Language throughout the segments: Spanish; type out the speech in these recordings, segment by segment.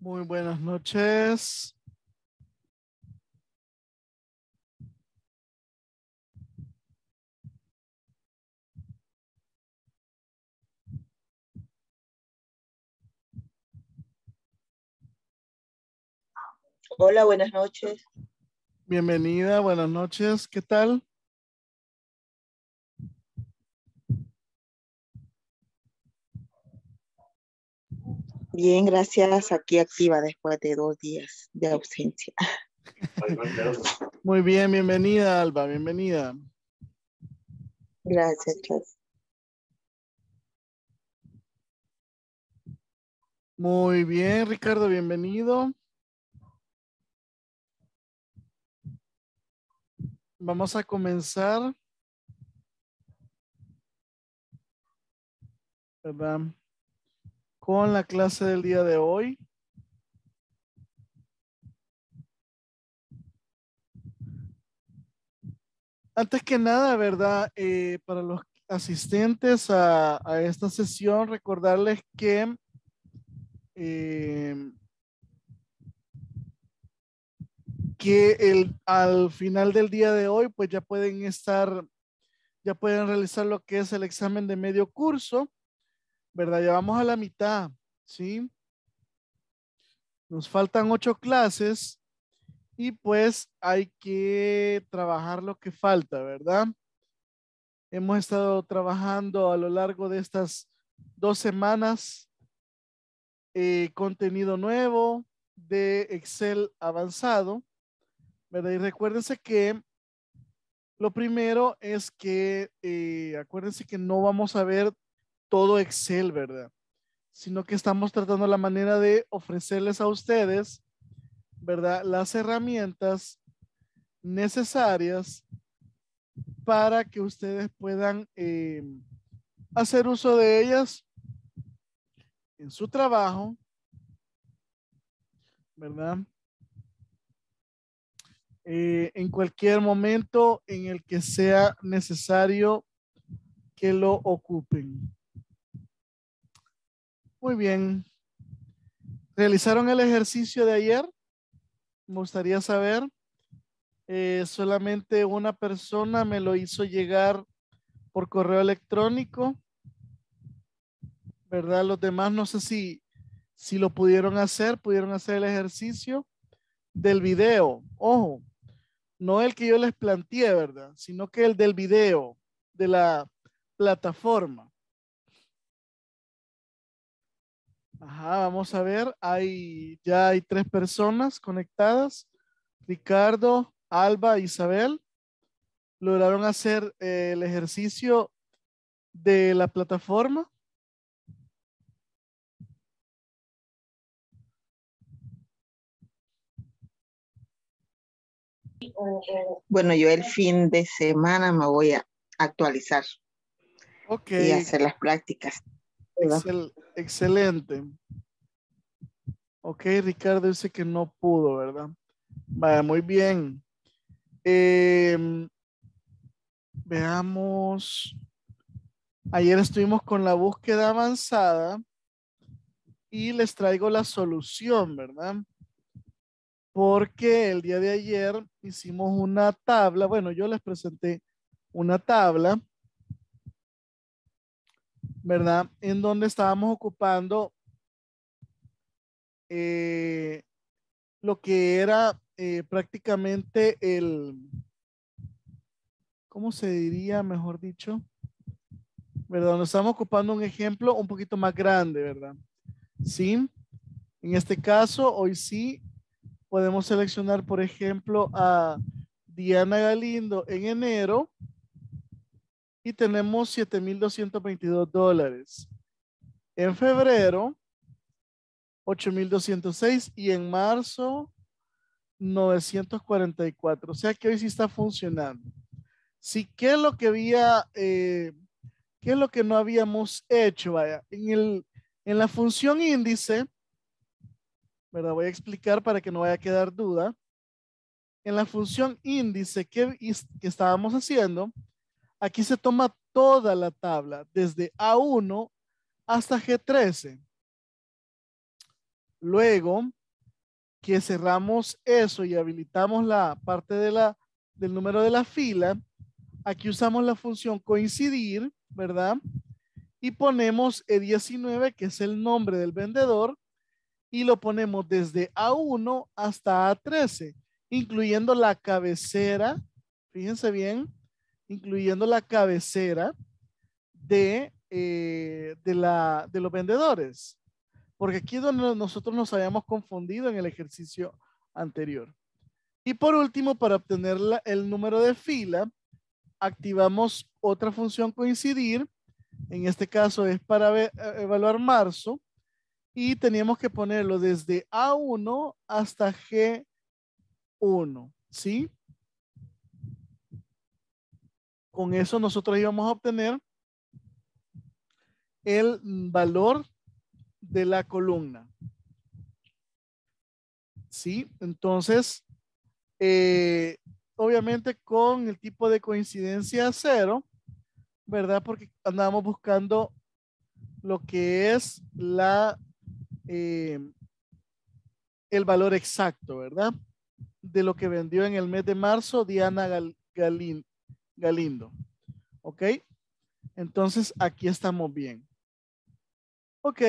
Muy buenas noches. Hola, buenas noches. Bienvenida, buenas noches. ¿Qué tal? Bien, gracias. Aquí activa después de 2 días de ausencia. Muy bien, bienvenida Alba, bienvenida. Gracias, gracias. Muy bien, Ricardo, bienvenido. Vamos a comenzar, ¿verdad?, con la clase del día de hoy. Antes que nada, ¿verdad? Para los asistentes a esta sesión, recordarles que al final del día de hoy, pues ya pueden realizar lo que es el examen de medio curso, ¿verdad? Ya vamos a la mitad, ¿sí? Nos faltan 8 clases y pues hay que trabajar lo que falta, ¿verdad? Hemos estado trabajando a lo largo de estas 2 semanas contenido nuevo de Excel avanzado, ¿verdad? Y recuérdense que lo primero es que, acuérdense que no vamos a ver todo Excel, ¿verdad? Sino que estamos tratando la manera de ofrecerles a ustedes, ¿verdad?, las herramientas necesarias para que ustedes puedan hacer uso de ellas en su trabajo, ¿verdad? En cualquier momento en el que sea necesario que lo ocupen. Muy bien. ¿Realizaron el ejercicio de ayer? Me gustaría saber. Solamente una persona me lo hizo llegar por correo electrónico, ¿verdad? Los demás no sé si lo pudieron hacer el ejercicio del video. Ojo, no el que yo les planteé, ¿verdad?, sino que el del video de la plataforma. Ajá, vamos a ver, ya hay 3 personas conectadas. Ricardo, Alba, Isabel. ¿Lograron hacer el ejercicio de la plataforma? Bueno, yo el fin de semana me voy a actualizar. Ok. Y hacer las prácticas. Excelente. Ok, Ricardo dice que no pudo, ¿verdad? Vaya, muy bien. Veamos. Ayer estuvimos con la búsqueda avanzada y les traigo la solución, ¿verdad? Porque el día de ayer hicimos una tabla. Bueno, yo les presenté una tabla, ¿verdad?, en donde estábamos ocupando lo que era prácticamente ¿cómo se diría? Mejor dicho, ¿verdad?, nos estamos ocupando un ejemplo un poquito más grande, ¿verdad? Sí, en este caso, hoy sí podemos seleccionar, por ejemplo, a Diana Galindo en enero. Y tenemos $7,222. En febrero, $8,206. Y en marzo, $944. O sea que hoy sí está funcionando. Sí, ¿qué es lo que había, qué es lo que no habíamos hecho? Vaya, en la función índice, ¿verdad? Voy a explicar para que no vaya a quedar duda. En la función índice que estábamos haciendo, aquí se toma toda la tabla, desde A1 hasta G13. Luego que cerramos eso y habilitamos la parte de del número de la fila, aquí usamos la función coincidir, ¿verdad? Y ponemos E19, que es el nombre del vendedor, y lo ponemos desde A1 hasta A13, incluyendo la cabecera, fíjense bien, incluyendo la cabecera de los vendedores. Porque aquí es donde nosotros nos habíamos confundido en el ejercicio anterior. Y por último, para obtener el número de fila, activamos otra función coincidir. En este caso es para evaluar marzo. Y teníamos que ponerlo desde A1 hasta G1. ¿Sí? Con eso nosotros íbamos a obtener el valor de la columna. ¿Sí? Entonces, obviamente con el tipo de coincidencia cero, ¿verdad? Porque andábamos buscando lo que es el valor exacto, ¿verdad? De lo que vendió en el mes de marzo Diana Galindo. ¿Ok? Entonces, aquí estamos bien. Ok.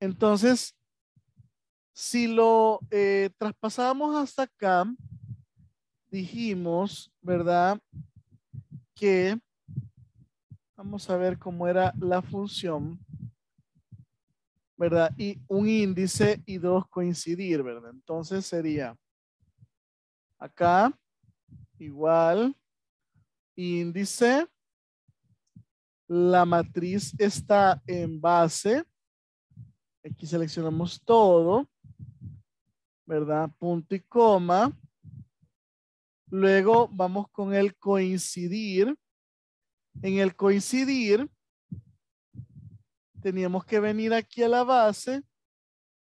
Entonces, si lo traspasamos hasta acá, dijimos, ¿verdad? Que, vamos a ver cómo era la función, ¿verdad? Y un índice y dos coincidir, ¿verdad? Entonces sería acá igual índice, la matriz está en base, aquí seleccionamos todo, ¿verdad? Punto y coma. Luego vamos con el coincidir. En el coincidir, teníamos que venir aquí a la base,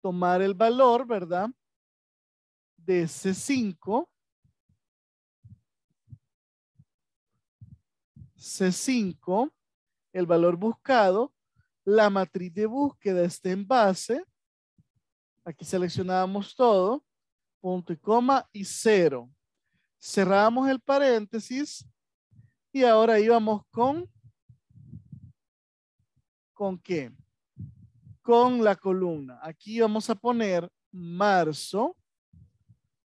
tomar el valor, ¿verdad? De C5. C5, el valor buscado. La matriz de búsqueda está en base. Aquí seleccionábamos todo, punto y coma y cero. Cerramos el paréntesis. Y ahora íbamos ¿con qué? Con la columna. Aquí vamos a poner marzo,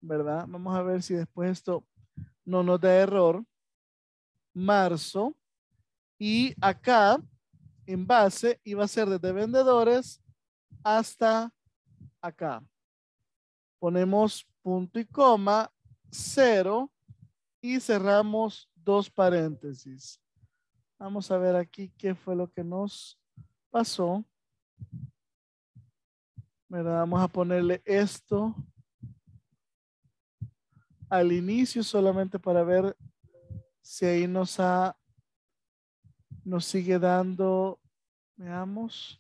¿verdad? Vamos a ver si después esto no nos da error. Marzo. Y acá, en base, iba a ser desde vendedores hasta acá. Ponemos punto y coma, cero, y cerramos dos paréntesis. Vamos a ver aquí qué fue lo que nos pasó. ¿Verdad? Vamos a ponerle esto al inicio solamente para ver si ahí nos sigue dando. Veamos.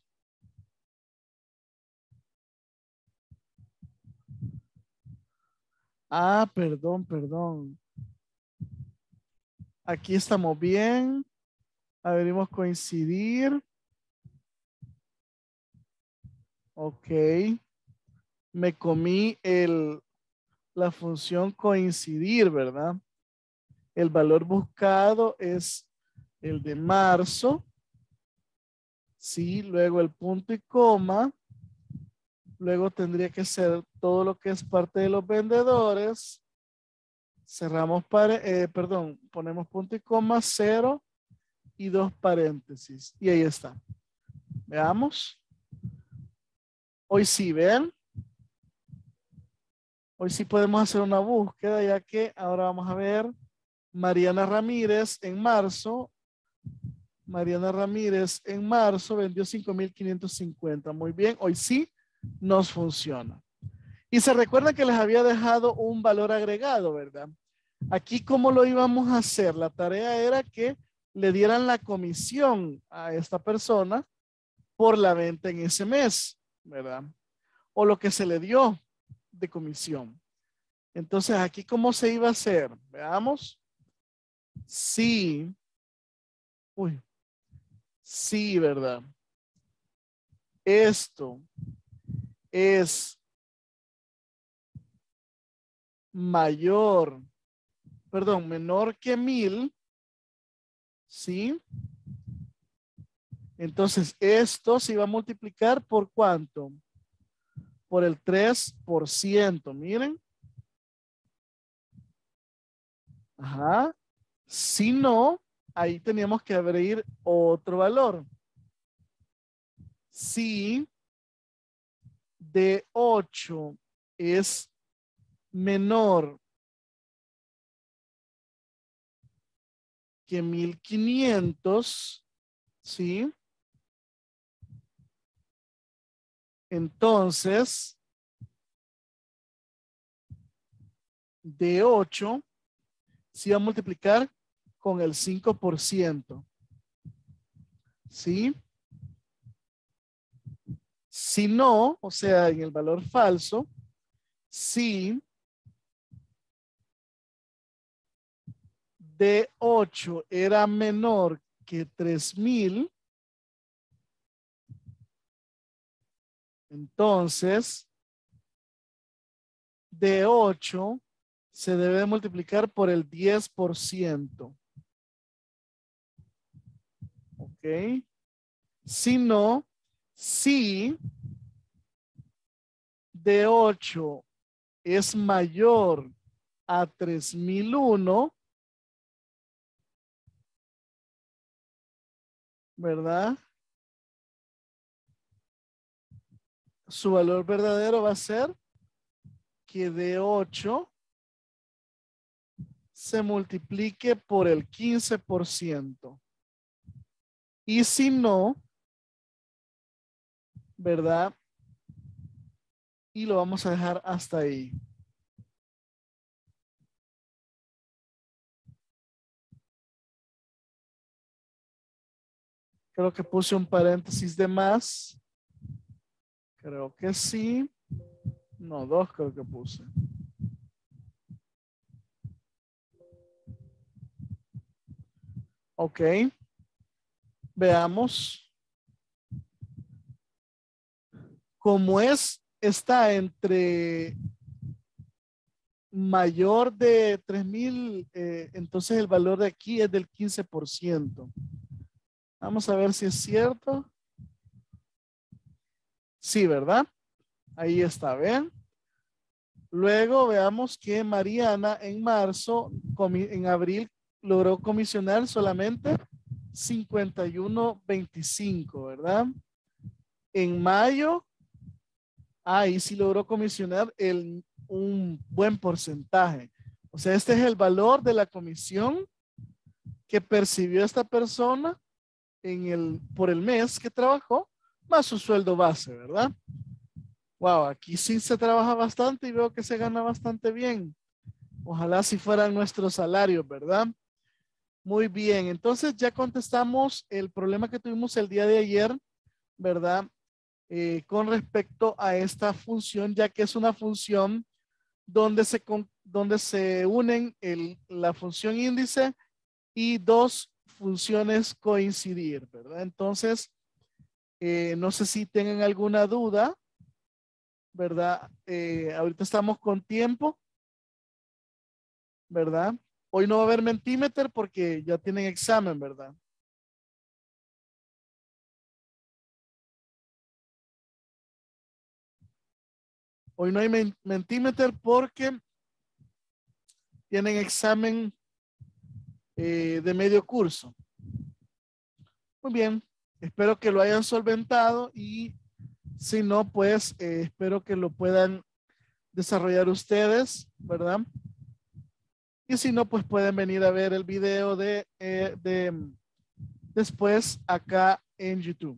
Ah, perdón. Aquí estamos bien. A ver, vamos a coincidir. Ok. Me comí la función coincidir, ¿verdad? El valor buscado es el de marzo. Sí, luego el punto y coma. Luego tendría que ser todo lo que es parte de los vendedores. Cerramos, ponemos punto y coma, cero y dos paréntesis. Y ahí está. Veamos. Hoy sí, ¿ven? Hoy sí podemos hacer una búsqueda, ya que ahora vamos a ver Mariana Ramírez en marzo. Mariana Ramírez en marzo vendió 5,550. Muy bien, hoy sí nos funciona. Y se recuerda que les había dejado un valor agregado, ¿verdad? Aquí, ¿cómo lo íbamos a hacer? La tarea era que le dieran la comisión a esta persona por la venta en ese mes, ¿verdad? O lo que se le dio de comisión. Entonces, aquí, ¿cómo se iba a hacer? Veamos. Sí. Uy. Sí, ¿verdad? Esto es menor que 1000, ¿sí? Entonces esto se va a multiplicar por ¿cuánto? Por el 3%, miren. Ajá. Si no, ahí teníamos que abrir otro valor. Si de 8 es menor que 1500, ¿sí? Entonces, de 8 se va a multiplicar con el 5%. ¿Sí? Si no, o sea, en el valor falso, si de 8 era menor que 3000, entonces, de 8 se debe multiplicar por el 10%. ¿Ok? Si no, si de 8 es mayor a 3001, ¿verdad? Su valor verdadero va a ser que de 8 se multiplique por el 15%. Y si no, ¿verdad? Y lo vamos a dejar hasta ahí. Creo que puse un paréntesis de más. Creo que sí. No, 2 creo que puse. Ok. Veamos. Como está entre mayor de 3000, entonces el valor de aquí es del 15%. Vamos a ver si es cierto. Sí, ¿verdad? Ahí está, ¿ven? Luego veamos que Mariana en abril logró comisionar solamente 51.25, ¿verdad? En mayo, ahí sí logró comisionar un buen porcentaje. O sea, este es el valor de la comisión que percibió esta persona por el mes que trabajó, más su sueldo base, ¿verdad? Wow, aquí sí se trabaja bastante y veo que se gana bastante bien. Ojalá si fueran nuestros salarios, ¿verdad? Muy bien, entonces ya contestamos el problema que tuvimos el día de ayer, ¿verdad? Con respecto a esta función, ya que es una función donde se unen la función índice y dos funciones coincidir, ¿verdad? Entonces, no sé si tengan alguna duda, ¿verdad? Ahorita estamos con tiempo, ¿verdad? Hoy no va a haber Mentimeter porque ya tienen examen, ¿verdad? Hoy no hay Mentimeter porque tienen examen de medio curso. Muy bien, espero que lo hayan solventado y si no, pues espero que lo puedan desarrollar ustedes, ¿verdad? Y si no, pues pueden venir a ver el video después acá en YouTube.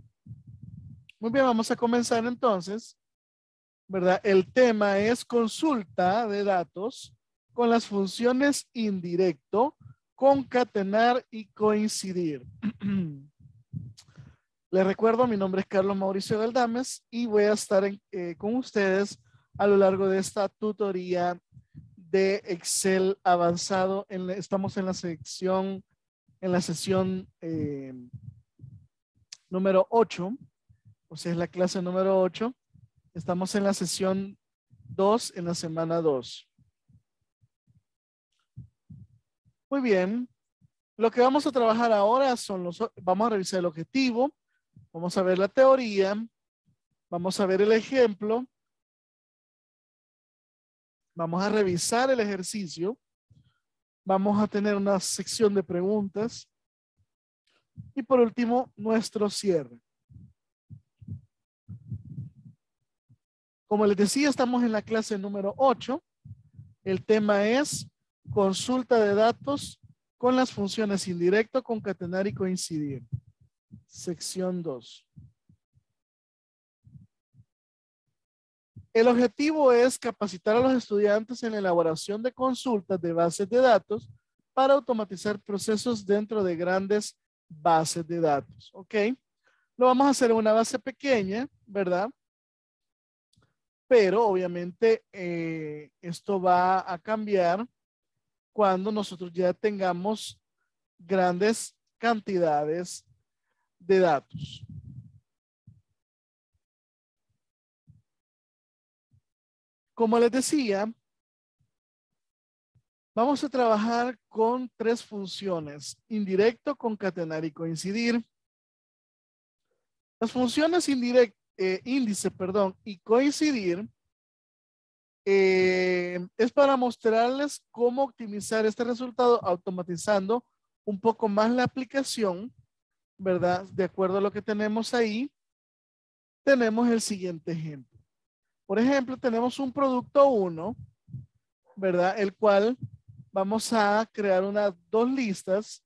Muy bien, vamos a comenzar entonces, ¿verdad? El tema es consulta de datos con las funciones indirecto, concatenar y coincidir. Les recuerdo, mi nombre es Carlos Mauricio Galdames y voy a estar con ustedes a lo largo de esta tutoría de Excel avanzado. Estamos en la sesión número 8, o sea, es la clase número 8 Estamos en la sesión 2, en la semana 2. Muy bien. Lo que vamos a trabajar ahora son vamos a revisar el objetivo, vamos a ver la teoría, vamos a ver el ejemplo, vamos a revisar el ejercicio, vamos a tener una sección de preguntas y por último nuestro cierre. Como les decía, estamos en la clase número 8. El tema es consulta de datos con las funciones indirecto, concatenar y coincidir. Sección 2. El objetivo es capacitar a los estudiantes en la elaboración de consultas de bases de datos para automatizar procesos dentro de grandes bases de datos. ¿Ok? Lo vamos a hacer en una base pequeña, ¿verdad? Pero obviamente esto va a cambiar cuando nosotros ya tengamos grandes cantidades de datos. Como les decía, vamos a trabajar con tres funciones: indirecto, concatenar y coincidir. Las funciones índice, perdón, y coincidir es para mostrarles cómo optimizar este resultado automatizando un poco más la aplicación, ¿verdad? De acuerdo a lo que tenemos ahí, tenemos el siguiente ejemplo. Por ejemplo, tenemos un producto 1, ¿verdad? El cual vamos a crear dos listas,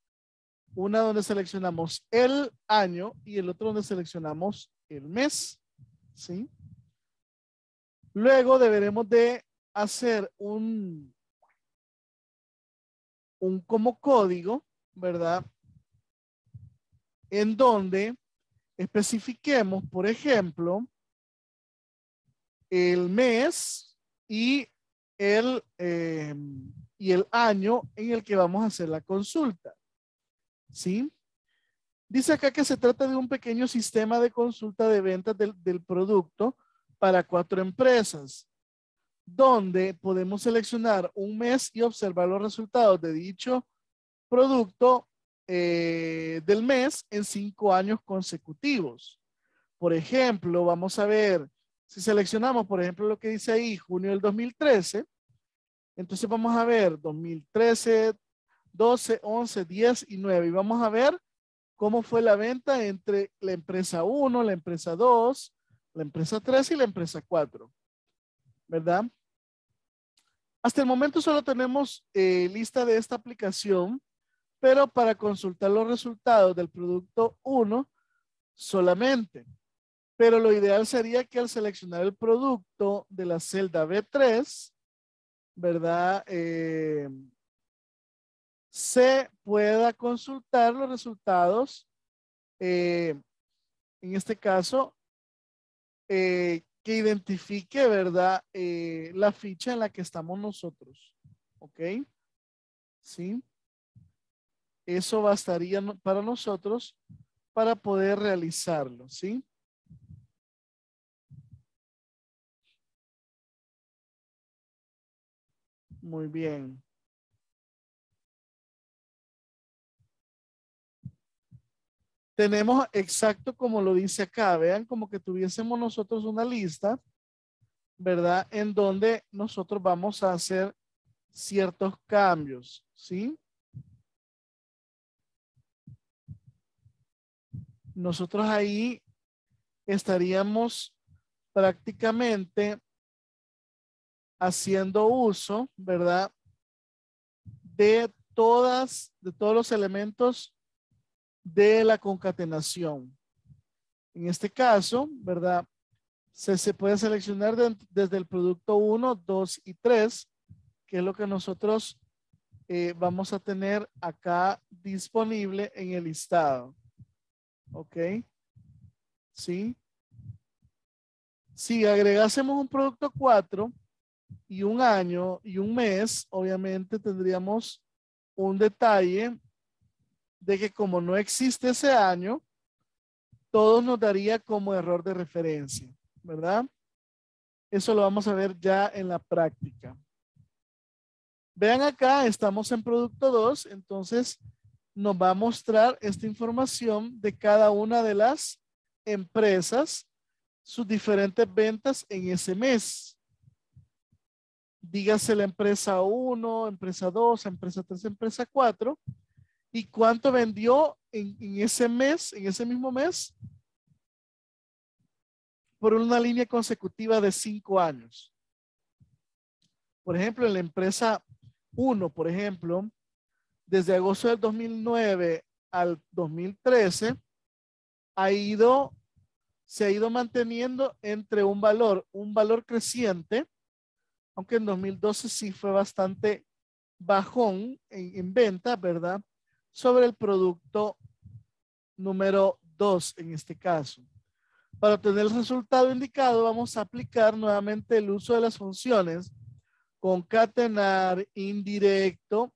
una donde seleccionamos el año y el otro donde seleccionamos el mes, ¿sí? Luego deberemos de hacer un como código, ¿verdad? En donde especifiquemos, por ejemplo, el mes y el año en el que vamos a hacer la consulta, ¿sí? Dice acá que se trata de un pequeño sistema de consulta de ventas del producto para 4 empresas, donde podemos seleccionar un mes y observar los resultados de dicho producto del mes en 5 años consecutivos. Por ejemplo, vamos a ver, si seleccionamos, por ejemplo, lo que dice ahí, junio del 2013, entonces vamos a ver 2013, 12, 11, 10 y 9. Y vamos a ver cómo fue la venta entre la empresa 1, la empresa 2, la empresa 3 y la empresa 4, ¿verdad? Hasta el momento solo tenemos lista de esta aplicación, pero para consultar los resultados del producto 1 solamente. Pero lo ideal sería que al seleccionar el producto de la celda B3, ¿verdad? Se pueda consultar los resultados, en este caso, que identifique, ¿verdad? La ficha en la que estamos nosotros. ¿Ok? ¿Sí? Eso bastaría para nosotros para poder realizarlo. ¿Sí? Muy bien. Tenemos exacto como lo dice acá, vean, como que tuviésemos nosotros una lista, ¿verdad? En donde nosotros vamos a hacer ciertos cambios, ¿sí? Nosotros ahí estaríamos prácticamente haciendo uso, ¿verdad? De todos los elementos de la concatenación. En este caso, ¿verdad? Se puede seleccionar desde el producto 1, 2 y 3, que es lo que nosotros vamos a tener acá disponible en el listado. ¿Ok? ¿Sí? Si agregásemos un producto 4 y un año y un mes, obviamente tendríamos un detalle de que como no existe ese año, todo nos daría como error de referencia, ¿verdad? Eso lo vamos a ver ya en la práctica. Vean acá, estamos en producto 2, entonces nos va a mostrar esta información de cada una de las empresas, sus diferentes ventas en ese mes. Dígase la empresa 1, empresa 2, empresa 3, empresa 4. ¿Y cuánto vendió en ese mes, en ese mismo mes? Por una línea consecutiva de 5 años. Por ejemplo, en la empresa 1, por ejemplo, desde agosto del 2009 al 2013, se ha ido manteniendo entre un valor creciente, aunque en 2012 sí fue bastante bajón en venta, ¿verdad? Sobre el producto número 2 en este caso. Para obtener el resultado indicado, vamos a aplicar nuevamente el uso de las funciones concatenar, indirecto,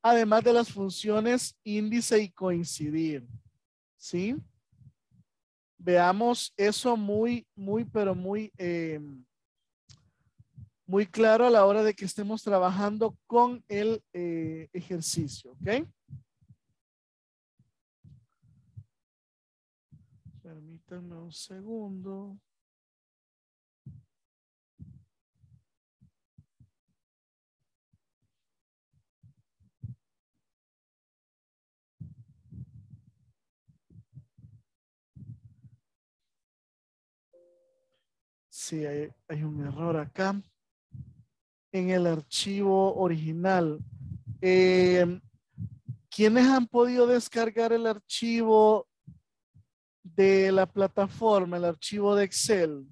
además de las funciones índice y coincidir. ¿Sí? Veamos eso muy claro a la hora de que estemos trabajando con el ejercicio. ¿Ok? Permítanme un segundo. Sí, hay un error acá en el archivo original. ¿Quiénes han podido descargar el archivo de la plataforma, el archivo de Excel,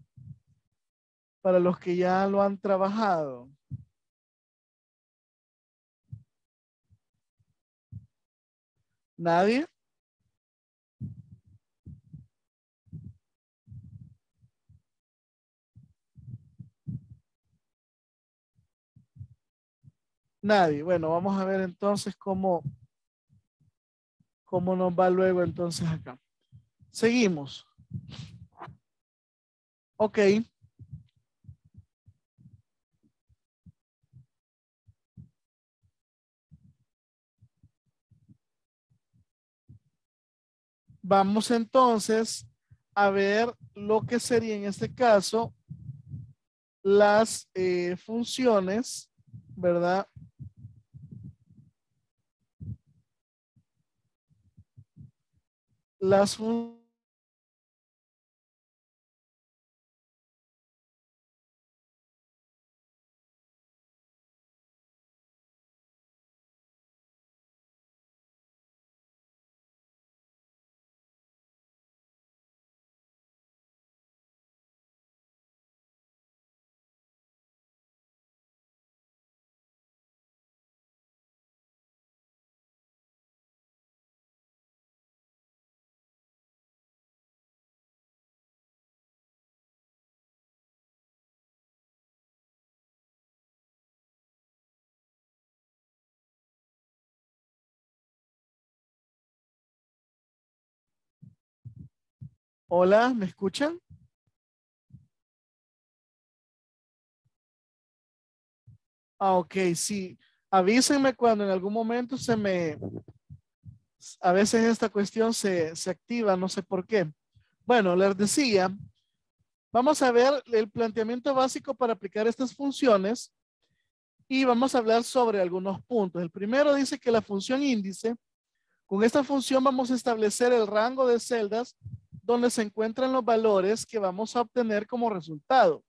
para los que ya lo han trabajado? ¿Nadie? Nadie. Bueno, vamos a ver entonces cómo nos va luego entonces acá. Seguimos. Ok. Vamos entonces a ver lo que sería en este caso las funciones, ¿verdad? Las funciones. Hola, ¿me escuchan? Ah, ok, sí. Avísenme cuando en algún momento a veces esta cuestión se activa, no sé por qué. Bueno, les decía, vamos a ver el planteamiento básico para aplicar estas funciones y vamos a hablar sobre algunos puntos. El primero dice que la función índice, con esta función vamos a establecer el rango de celdas donde se encuentran los valores que vamos a obtener como resultado.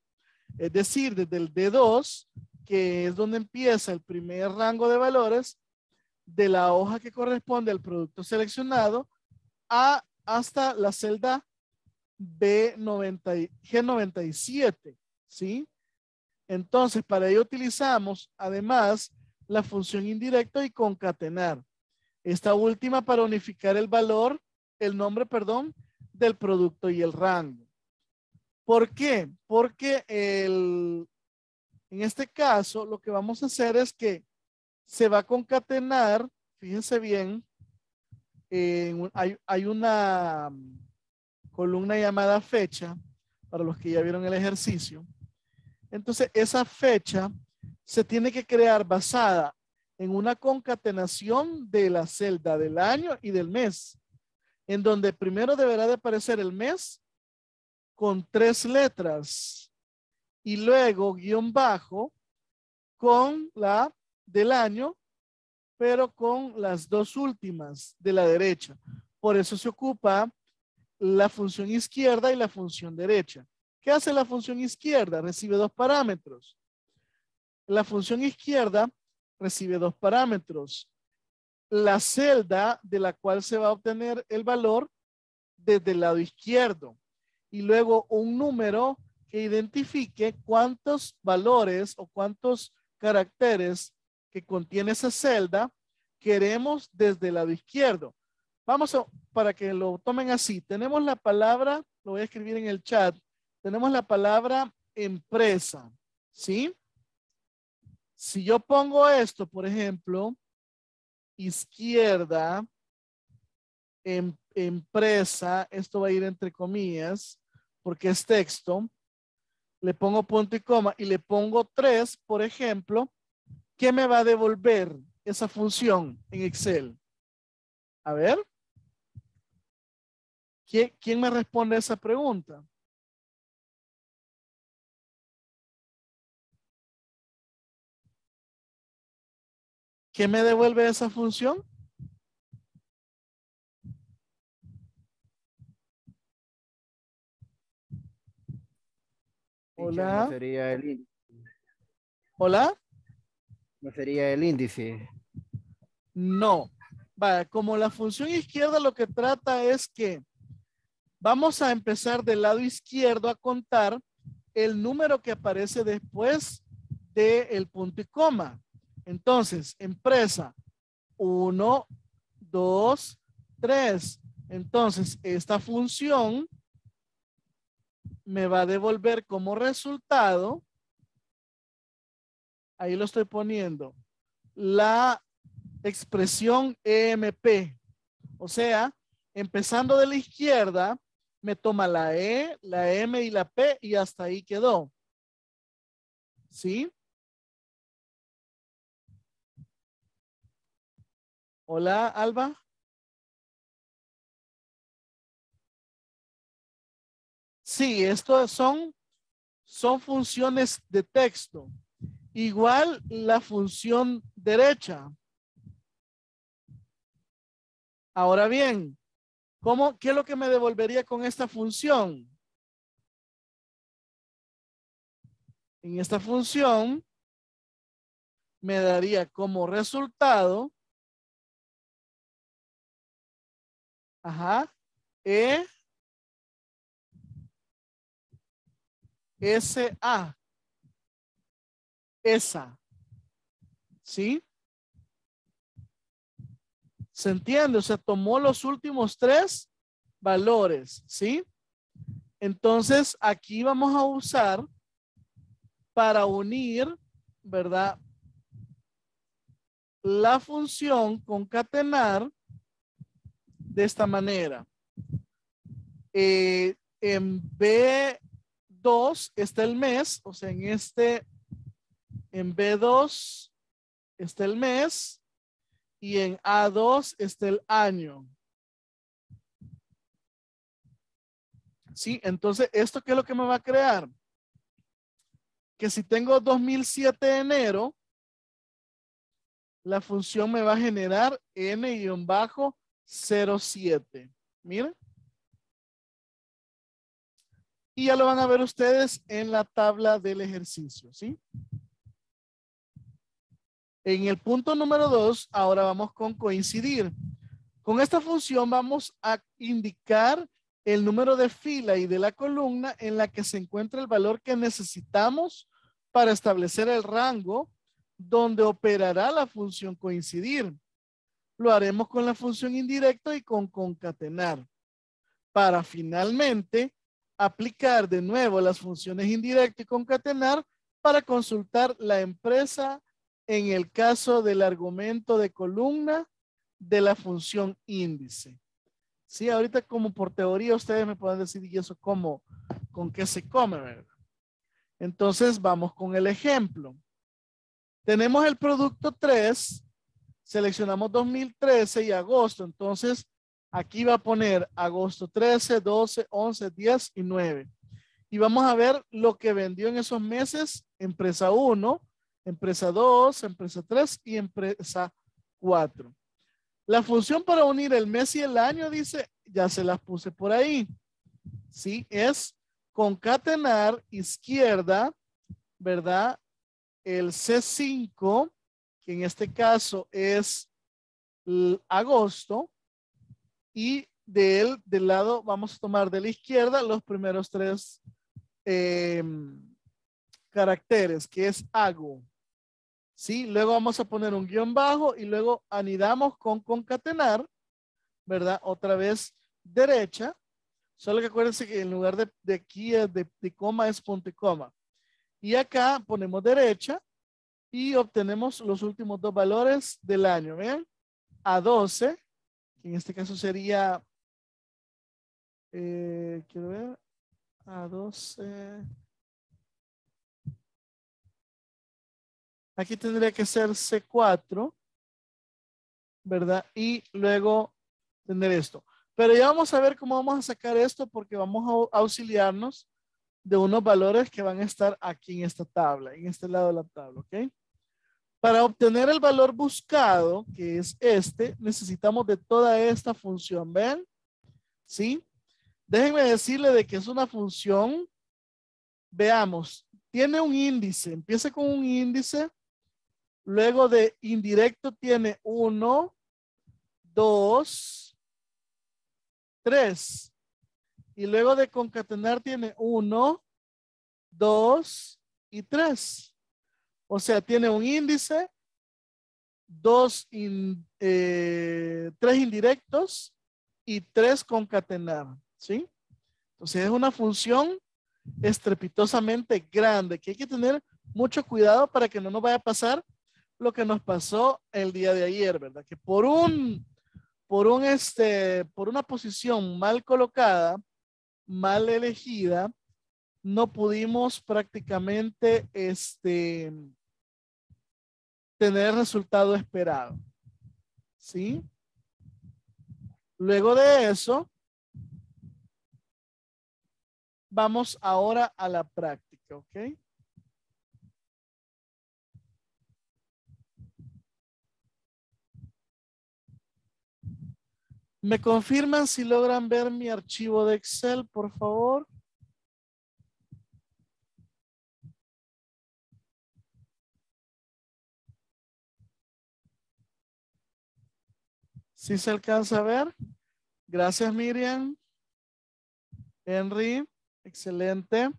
Es decir, desde el D2, que es donde empieza el primer rango de valores, de la hoja que corresponde al producto seleccionado, hasta la celda G97. ¿Sí? Entonces, para ello utilizamos, además, la función indirecto y concatenar. Esta última para unificar el nombre, del producto y el rango. ¿Por qué? Porque en este caso lo que vamos a hacer es que se va a concatenar, fíjense bien, hay una columna llamada fecha, para los que ya vieron el ejercicio, Entonces, esa fecha se tiene que crear basada en una concatenación de la celda del año y del mes, en donde primero deberá de aparecer el mes con 3 letras y luego guión bajo con la del año, pero con las 2 últimas de la derecha. Por eso se ocupa la función izquierda y la función derecha. ¿Qué hace la función izquierda? Recibe 2 parámetros. La función izquierda recibe 2 parámetros. La celda de la cual se va a obtener el valor desde el lado izquierdo. Y luego un número que identifique cuántos valores o cuántos caracteres que contiene esa celda queremos desde el lado izquierdo. Vamos a, para que lo tomen así, tenemos la palabra, lo voy a escribir en el chat, tenemos la palabra empresa, ¿sí? Si yo pongo esto, por ejemplo, izquierda, empresa, esto va a ir entre comillas, porque es texto, le pongo punto y coma y le pongo 3, por ejemplo, ¿qué me va a devolver esa función en Excel? A ver. ¿Quién me responde a esa pregunta? ¿Qué me devuelve esa función? Hola. Hola. ¿No sería el índice? No. Vaya, como la función izquierda lo que trata es que vamos a empezar del lado izquierdo a contar el número que aparece después del punto y coma. Entonces, empresa. 1, 2, 3. Entonces, esta función me va a devolver como resultado, ahí lo estoy poniendo, la expresión EMP. O sea, empezando de la izquierda, me toma la E, la M y la P y hasta ahí quedó. ¿Sí? Hola, Alba. Sí, esto son funciones de texto. Igual la función derecha. Ahora bien, ¿qué es lo que me devolvería con esta función? En esta función me daría como resultado, ESA. Esa. ¿Sí? ¿Se entiende? O sea, tomó los últimos 3 valores, ¿sí? Entonces, aquí vamos a usar para unir, ¿verdad? La función concatenar de esta manera. En B2 está el mes, o sea, en B2 está el mes. Y en A2 está el año. Sí, entonces, ¿esto qué es lo que me va a crear? Que si tengo 2007 enero, la función me va a generar N_07. Miren. Y ya lo van a ver ustedes en la tabla del ejercicio, ¿sí? En el punto número 2, ahora vamos con coincidir. Con esta función vamos a indicar el número de fila y de la columna en la que se encuentra el valor que necesitamos para establecer el rango donde operará la función coincidir. Lo haremos con la función indirecto y con concatenar, para finalmente aplicar de nuevo las funciones indirecto y concatenar para consultar la empresa en el caso del argumento de columna de la función índice. Sí, ahorita como por teoría ustedes me pueden decir, ¿y eso cómo? ¿Con qué se come? ¿Verdad? Entonces vamos con el ejemplo. Tenemos el producto 3, seleccionamos 2013 y agosto. Entonces aquí va a poner agosto 13, 12, 11, 10 y 9. Y vamos a ver lo que vendió en esos meses, empresa 1, empresa 2, empresa 3 y empresa 4. La función para unir el mes y el año, dice, ya se las puse por ahí. Sí, es concatenar izquierda, ¿verdad? El C5, que en este caso es agosto, y del lado vamos a tomar de la izquierda los primeros tres caracteres, que es hago. ¿Sí? Luego vamos a poner un guión bajo y luego anidamos con concatenar, ¿verdad? Otra vez derecha. Solo que acuérdense que en lugar de aquí de coma es punto y coma. Y acá ponemos derecha y obtenemos los últimos dos valores del año. ¿Ven? A12, que en este caso sería... quiero ver. A12. Aquí tendría que ser C4, ¿verdad? Y luego tener esto. Pero ya vamos a ver cómo vamos a sacar esto, porque vamos a auxiliarnos de unos valores que van a estar aquí en esta tabla, en este lado de la tabla, ¿ok? Para obtener el valor buscado, que es este, necesitamos de toda esta función, ¿ven? ¿Sí? Déjenme decirle de que es una función, veamos, tiene un índice, empieza con un índice, luego de indirecto tiene 1, 2, 3. Y luego de concatenar tiene 1, 2 y 3. O sea, tiene un índice, tres indirectos y 3 concatenar. ¿Sí? Entonces es una función estrepitosamente grande que hay que tener mucho cuidado para que no nos vaya a pasar lo que nos pasó el día de ayer, ¿verdad? Que por una posición mal colocada, mal elegida, no pudimos prácticamente tener el resultado esperado. ¿Sí? Luego de eso, vamos ahora a la práctica, ¿ok? ¿Me confirman si logran ver mi archivo de Excel, por favor? ¿Sí se alcanza a ver? Gracias, Miriam. Henry, excelente.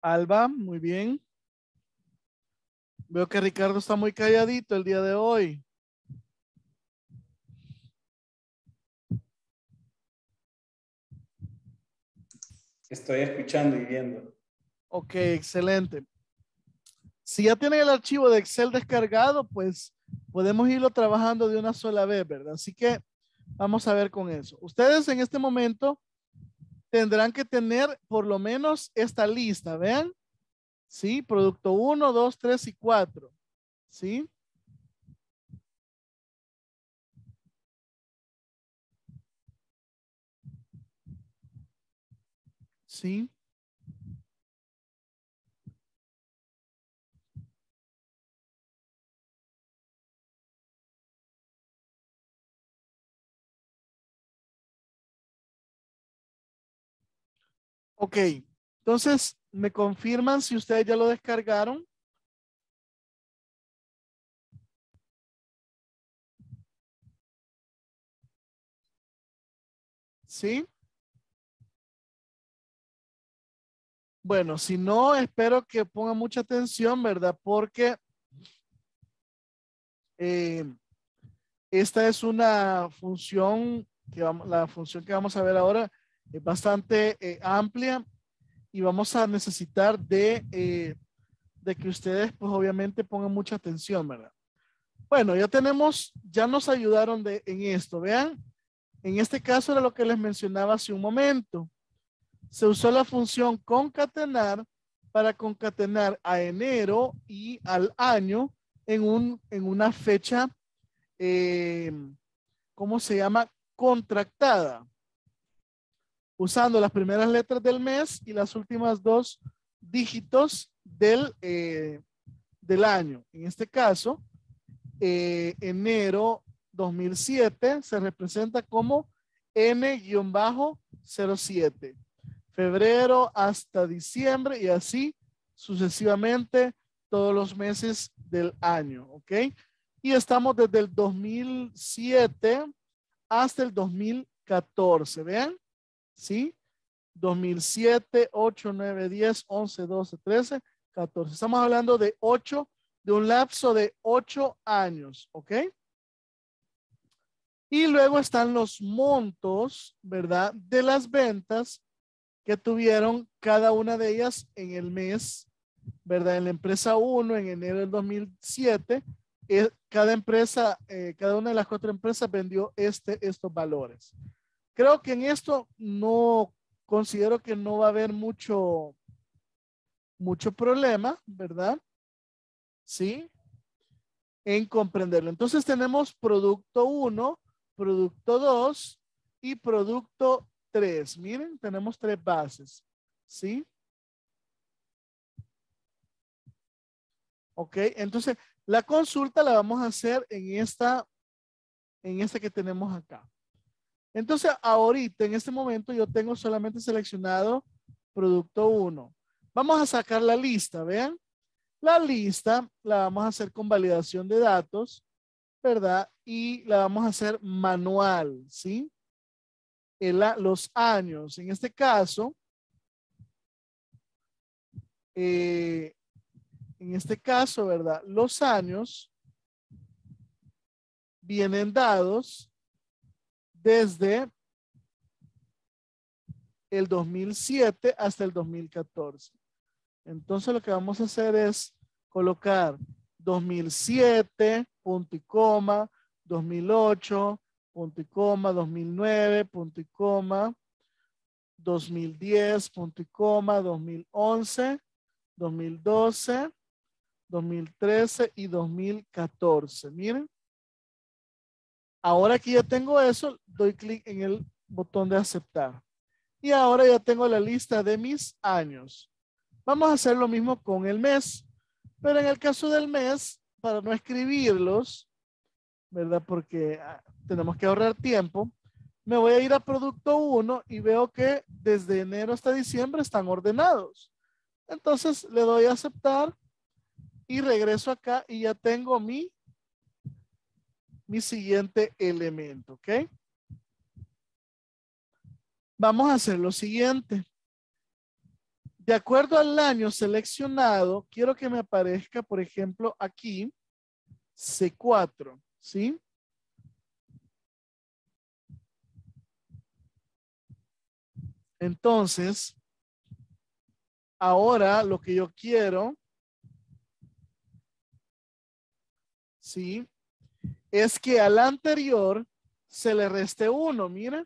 Alba, muy bien. Veo que Ricardo está muy calladito el día de hoy. Estoy escuchando y viendo. Ok, excelente. Si ya tienen el archivo de Excel descargado, pues podemos irlo trabajando de una sola vez, ¿verdad? Así que vamos a ver con eso. Ustedes en este momento tendrán que tener por lo menos esta lista, ¿vean? ¿Sí? Producto 1, 2, 3 y 4. ¿Sí? ¿Sí? Ok. Entonces... ¿me confirman si ustedes ya lo descargaron? ¿Sí? Bueno, si no, espero que pongan mucha atención, ¿verdad? Porque esta es una función, la función que vamos a ver ahora es bastante amplia. Y vamos a necesitar de que ustedes, pues obviamente, pongan mucha atención, ¿verdad? Bueno, ya nos ayudaron en esto. Vean, En este caso era lo que les mencionaba hace un momento. Se usó la función concatenar para concatenar a enero y al año en una fecha, ¿cómo se llama? Contractada. Usando las primeras letras del mes y las últimas dos dígitos del año. En este caso, enero 2007 se representa como N-07. Febrero hasta diciembre y así sucesivamente todos los meses del año, ¿ok? Y estamos desde el 2007 hasta el 2014, ¿vean? ¿Sí? 2007, 8, 9, 10, 11, 12, 13, 14. Estamos hablando de un lapso de 8 años, ¿ok? Y luego están los montos, ¿verdad? De las ventas que tuvieron cada una de ellas en el mes, ¿verdad? En la empresa 1, en enero del 2007, cada una de las 4 empresas vendió estos valores. Creo que en esto no considero que no va a haber mucho problema, ¿verdad? ¿Sí? En comprenderlo. Entonces tenemos producto 1, producto 2 y producto 3. Miren, tenemos 3 bases. ¿Sí? Ok, entonces la consulta la vamos a hacer en esta que tenemos acá. Entonces ahorita, en este momento, yo tengo solamente seleccionado producto 1. Vamos a sacar la lista, vean. La lista la vamos a hacer con validación de datos, ¿verdad? Y la vamos a hacer manual, ¿sí? Los años, en este caso, ¿verdad? Los años vienen dados desde el 2007 hasta el 2014. Entonces lo que vamos a hacer es colocar 2007, punto y coma, 2008, punto y coma, 2009, punto y coma, 2010, punto y coma, 2011, 2012, 2013 y 2014. Miren. Ahora que ya tengo eso, doy clic en el botón de aceptar. Y ahora ya tengo la lista de mis años. Vamos a hacer lo mismo con el mes. Pero en el caso del mes, para no escribirlos, ¿verdad? Porque tenemos que ahorrar tiempo. Me voy a ir a producto 1 y veo que desde enero hasta diciembre están ordenados. Entonces le doy a aceptar y regreso acá y ya tengo mi siguiente elemento, ¿ok? Vamos a hacer lo siguiente. De acuerdo al año seleccionado, quiero que me aparezca, por ejemplo, aquí, C4, ¿sí? Entonces, ahora lo que yo quiero, ¿sí? Es que al anterior se le reste 1, mira.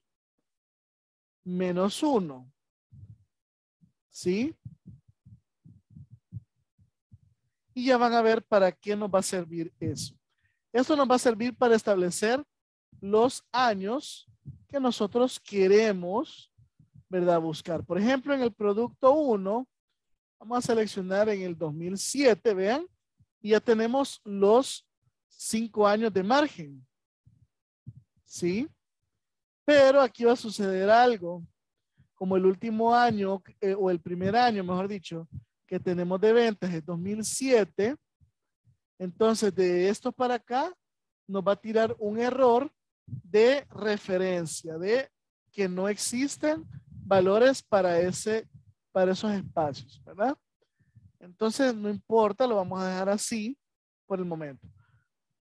Menos 1. ¿Sí? Y ya van a ver para qué nos va a servir eso. Esto nos va a servir para establecer los años que nosotros queremos, ¿verdad? Buscar. Por ejemplo, en el producto 1, vamos a seleccionar en el 2007, vean. Y ya tenemos los 5 años de margen. ¿Sí? Pero aquí va a suceder algo. Como el último año, o el primer año, mejor dicho, que tenemos de ventas es 2007. Entonces, de esto para acá, nos va a tirar un error de referencia, de que no existen valores para esos espacios, ¿verdad? Entonces, no importa, lo vamos a dejar así por el momento.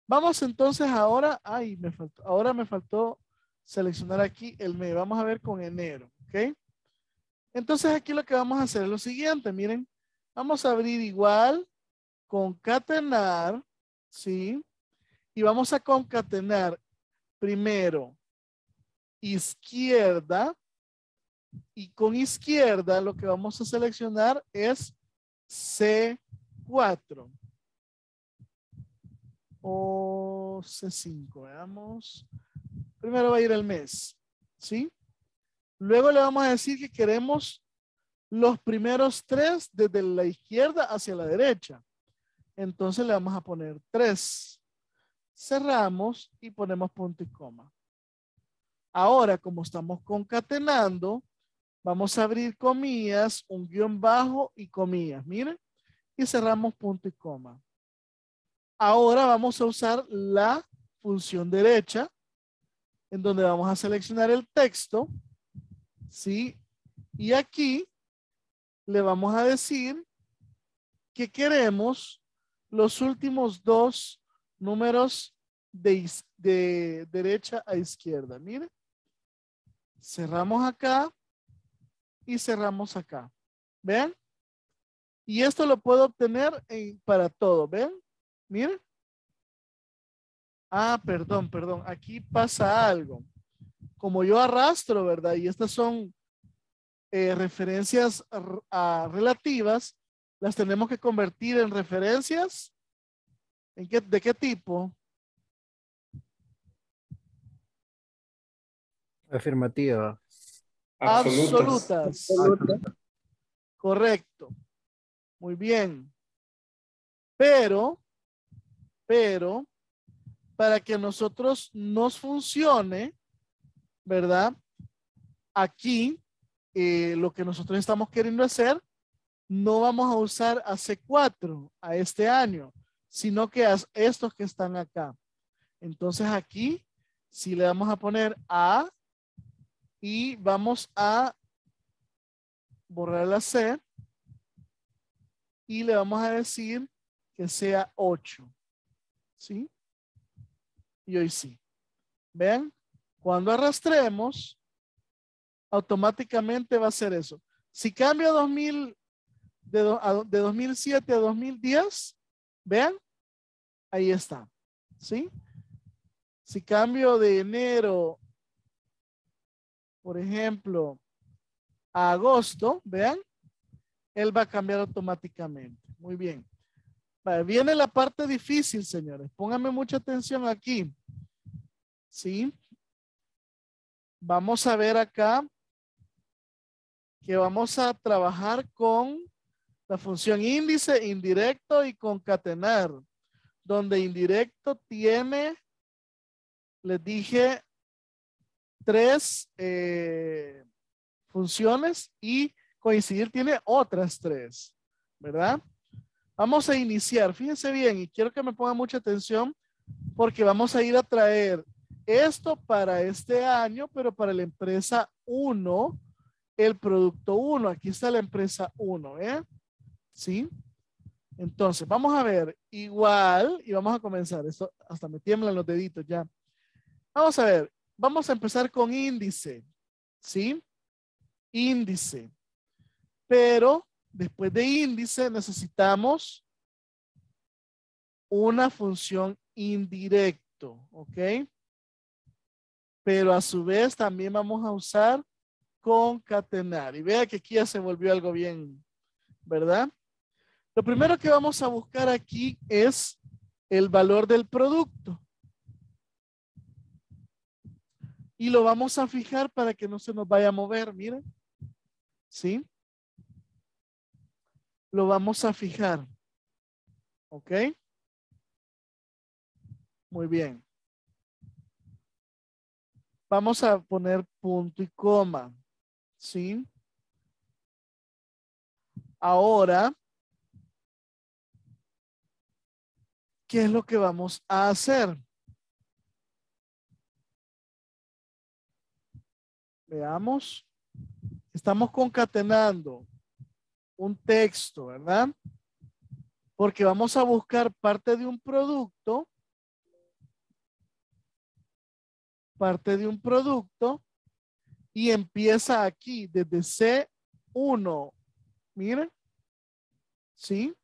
Vamos entonces ahora, ahora me faltó seleccionar aquí el mes. Vamos a ver con enero, ¿ok? Entonces aquí lo que vamos a hacer es lo siguiente, miren. Vamos a abrir igual, concatenar, ¿sí? Y vamos a concatenar primero izquierda. Y con izquierda lo que vamos a seleccionar es C4. O C5, veamos. Primero va a ir el mes, ¿sí? Luego le vamos a decir que queremos los primeros tres desde la izquierda hacia la derecha. Entonces le vamos a poner 3. Cerramos y ponemos punto y coma. Ahora, como estamos concatenando, vamos a abrir comillas, un guión bajo y comillas, miren. Y cerramos punto y coma. Ahora vamos a usar la función derecha, en donde vamos a seleccionar el texto, ¿sí? Y aquí le vamos a decir que queremos los últimos 2 números de derecha a izquierda, miren. Cerramos acá y cerramos acá. ¿Ven? Y esto lo puedo obtener para todo. ¿Ven? Miren. Ah, perdón. Aquí pasa algo. Como yo arrastro, ¿verdad? Y estas son referencias relativas. Las tenemos que convertir en referencias. ¿De qué tipo? Afirmativa. Absolutas. Correcto. Muy bien. Pero, para que nosotros nos funcione, ¿verdad? Aquí, lo que nosotros estamos queriendo hacer, no vamos a usar a C4 a este año, sino que a estos que están acá. Entonces aquí, si le vamos a poner A, y vamos a borrar la C y le vamos a decir que sea 8. ¿Sí? Y hoy sí. ¿Ven? Cuando arrastremos, automáticamente va a ser eso. Si cambio 2000, de 2007 a 2010, ¿ven? Ahí está. ¿Sí? Si cambio de enero, por ejemplo, a agosto, vean, él va a cambiar automáticamente. Muy bien. Vale, viene la parte difícil, señores. Pónganme mucha atención aquí. ¿Sí? Vamos a ver acá que vamos a trabajar con la función índice, indirecto y concatenar. Donde indirecto tiene, les dije, 3 funciones y coincidir tiene otras 3, ¿verdad? Vamos a iniciar, fíjense bien, y quiero que me pongan mucha atención porque vamos a ir a traer esto para este año, pero para la empresa 1, el producto 1, aquí está la empresa 1, ¿eh? ¿Sí? Entonces, vamos a ver, igual, y vamos a comenzar, esto hasta me tiemblan los deditos ya. Vamos a ver. Vamos a empezar con índice, ¿sí? Índice. Pero después de índice necesitamos una función indirecto, ¿ok? Pero a su vez también vamos a usar concatenar. Y vea que aquí ya se volvió algo bien, ¿verdad? Lo primero que vamos a buscar aquí es el valor del producto. Y lo vamos a fijar para que no se nos vaya a mover, miren. ¿Sí? Lo vamos a fijar. ¿Ok? Muy bien. Vamos a poner punto y coma. ¿Sí? Ahora, ¿qué es lo que vamos a hacer? Veamos, estamos concatenando un texto, ¿verdad? Porque vamos a buscar parte de un producto y empieza aquí desde C1, miren, ¿sí?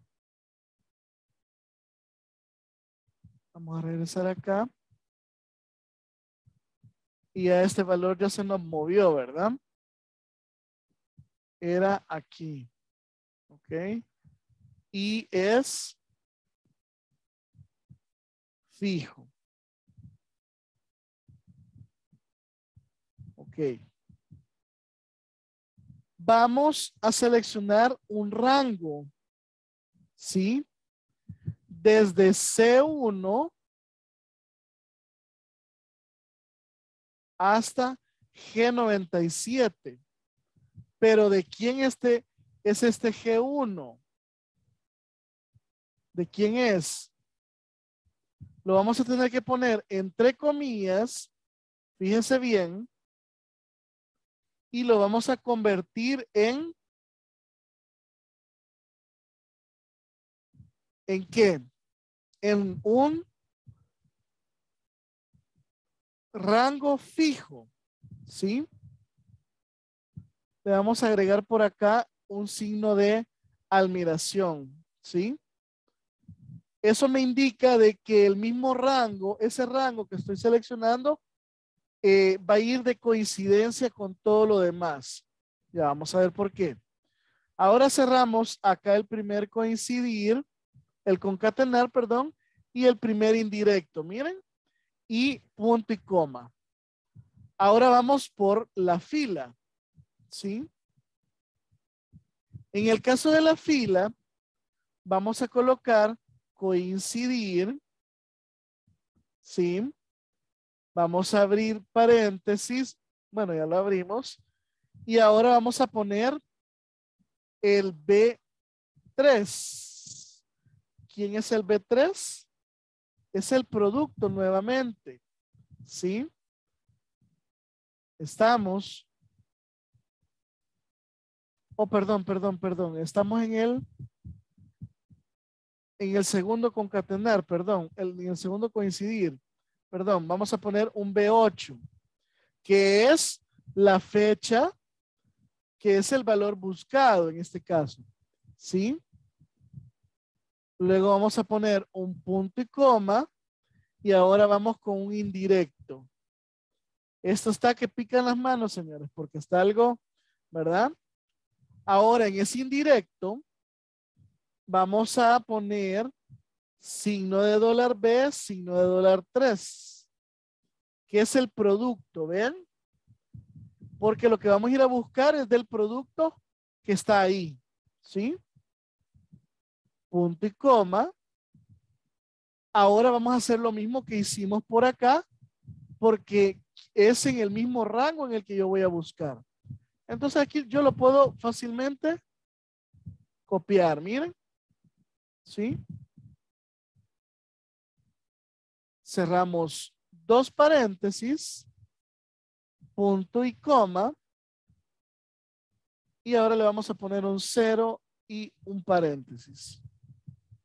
Vamos a regresar acá. y a este valor ya se nos movió, ¿verdad? Era aquí. Ok. Y es fijo. Ok. Vamos a seleccionar un rango. ¿Sí? Desde C1 hasta G97. Pero ¿de quién es este G1? ¿De quién es? Lo vamos a tener que poner entre comillas. Fíjense bien. Y lo vamos a convertir en. ¿En qué? En un rango fijo. ¿Sí? Le vamos a agregar por acá un signo de admiración. ¿Sí? Eso me indica de que el mismo rango, ese rango que estoy seleccionando, va a ir de coincidencia con todo lo demás. Ya vamos a ver por qué. Ahora cerramos acá el primer coincidir, el concatenar, perdón, y el primer indirecto. Miren. Y punto y coma. Ahora vamos por la fila. ¿Sí? En el caso de la fila, vamos a colocar coincidir. ¿Sí? Vamos a abrir paréntesis. Bueno, ya lo abrimos. Y ahora vamos a poner el B3. ¿Quién es el B3? Es el producto nuevamente. ¿Sí? Estamos... Oh, perdón. Estamos en el segundo concatenar, perdón. En el segundo coincidir. Perdón, vamos a poner un B8. Que es la fecha, que es el valor buscado en este caso. ¿Sí? Luego vamos a poner un punto y coma. Y ahora vamos con un indirecto. Esto está que pican las manos, señores, porque está algo, ¿verdad? Ahora en ese indirecto vamos a poner signo de dólar B, signo de dólar 3, que es el producto, ¿ven? Porque lo que vamos a ir a buscar es del producto que está ahí, ¿sí? Punto y coma. Ahora vamos a hacer lo mismo que hicimos por acá, porque es en el mismo rango en el que yo voy a buscar. Entonces aquí yo lo puedo fácilmente copiar, miren. ¿Sí? Cerramos dos paréntesis, punto y coma. Y ahora le vamos a poner un cero y un paréntesis.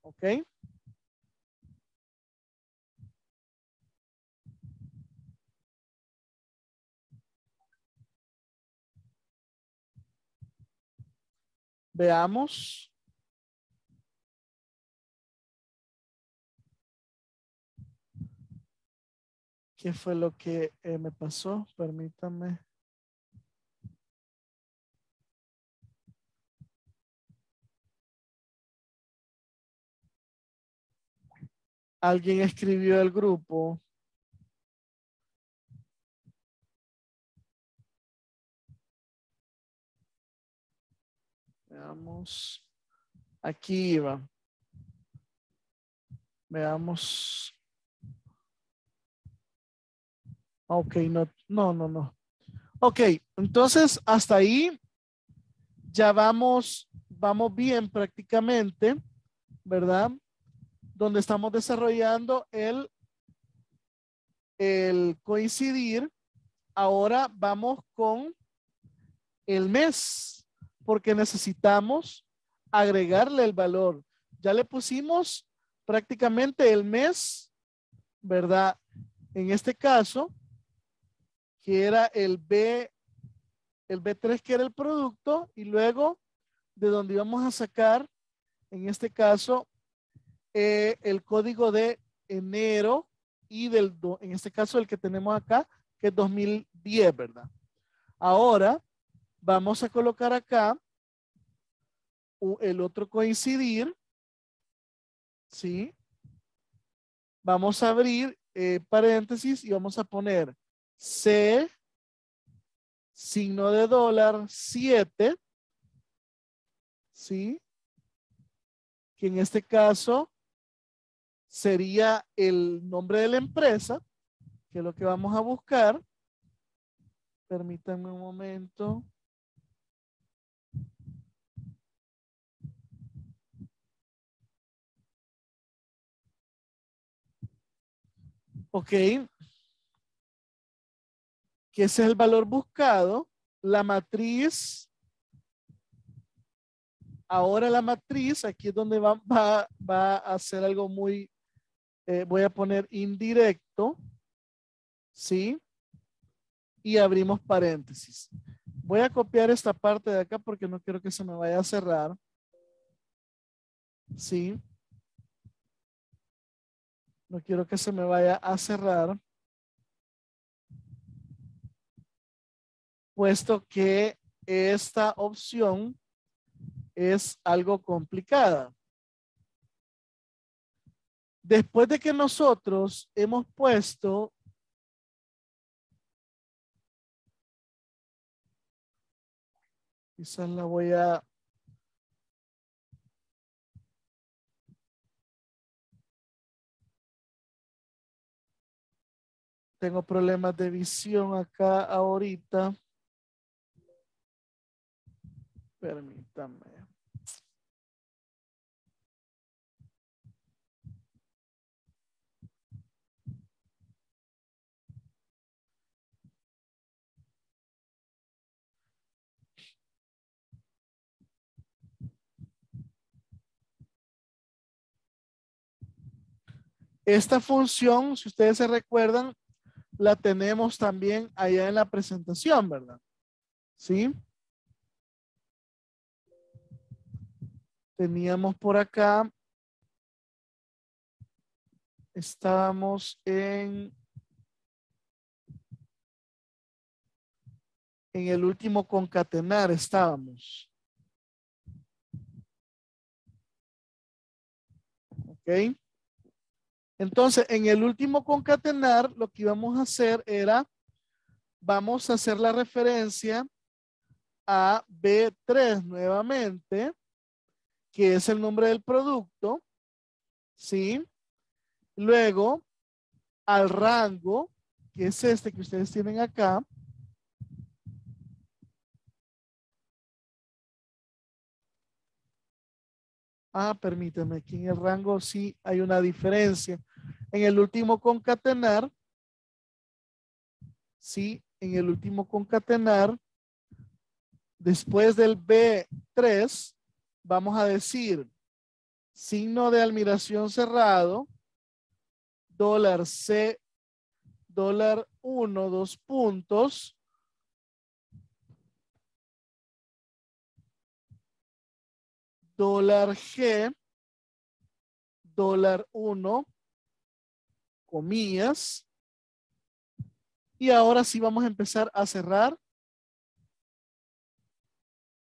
¿Ok? Veamos. ¿Qué fue lo que me pasó? Permítame. Alguien escribió al grupo. Veamos, aquí iba. Veamos. Ok, no. Ok, entonces hasta ahí ya vamos bien prácticamente, ¿verdad? Donde estamos desarrollando el coincidir. Ahora vamos con el mes. Porque necesitamos agregarle el valor. Ya le pusimos prácticamente el mes, ¿verdad? En este caso, que era el B3, que era el producto, y luego de donde íbamos a sacar, en este caso, el código de enero y en este caso el que tenemos acá, que es 2010, ¿verdad? Ahora vamos a colocar acá el otro coincidir, ¿sí? Vamos a abrir paréntesis y vamos a poner C, signo de dólar, 7, ¿sí? Que en este caso sería el nombre de la empresa, que es lo que vamos a buscar. Permítanme un momento. Ok. Que ese es el valor buscado. La matriz. Ahora la matriz, aquí es donde va a hacer algo muy, voy a poner indirecto, ¿sí? Y abrimos paréntesis. Voy a copiar esta parte de acá porque no quiero que se me vaya a cerrar, ¿sí? No quiero que se me vaya a cerrar, puesto que esta opción es algo complicada. Después de que nosotros hemos puesto quizás la voy a tengo problemas de visión acá ahorita. Permítanme. Esta función, si ustedes se recuerdan, la tenemos también allá en la presentación, ¿verdad? ¿Sí? Teníamos por acá. Estábamos en el último concatenar, estábamos. Ok. Entonces, en el último concatenar, lo que íbamos a hacer era, vamos a hacer la referencia a B3 nuevamente, que es el nombre del producto, ¿sí? Luego, al rango, que es este que ustedes tienen acá, permítanme, aquí en el rango sí hay una diferencia. En el último concatenar, sí, en el último concatenar, después del B3, vamos a decir signo de admiración cerrado, dólar C, dólar 1, 2 puntos. Dólar G, dólar 1, comillas. Y ahora sí vamos a empezar a cerrar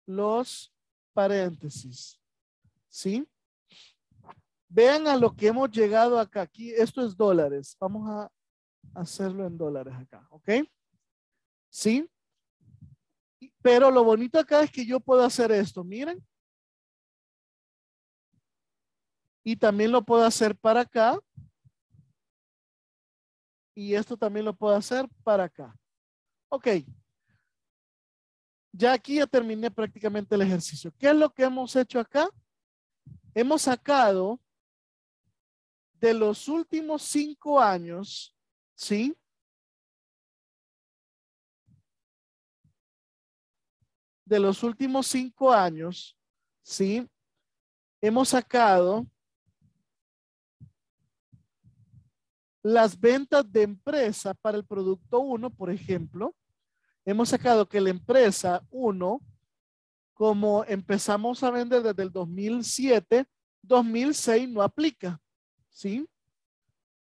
los paréntesis. ¿Sí? Vean a lo que hemos llegado acá. Aquí, esto es dólares. Vamos a hacerlo en dólares acá. ¿Ok? ¿Sí? Pero lo bonito acá es que yo puedo hacer esto. Miren. Y también lo puedo hacer para acá. Y esto también lo puedo hacer para acá. Ok. Ya aquí ya terminé prácticamente el ejercicio. ¿Qué es lo que hemos hecho acá? Hemos sacado de los últimos 5 años, ¿sí? De los últimos 5 años, ¿sí? Hemos sacado las ventas de empresa para el producto 1, por ejemplo. Hemos sacado que la empresa 1, como empezamos a vender desde el 2007, 2006 no aplica, ¿sí?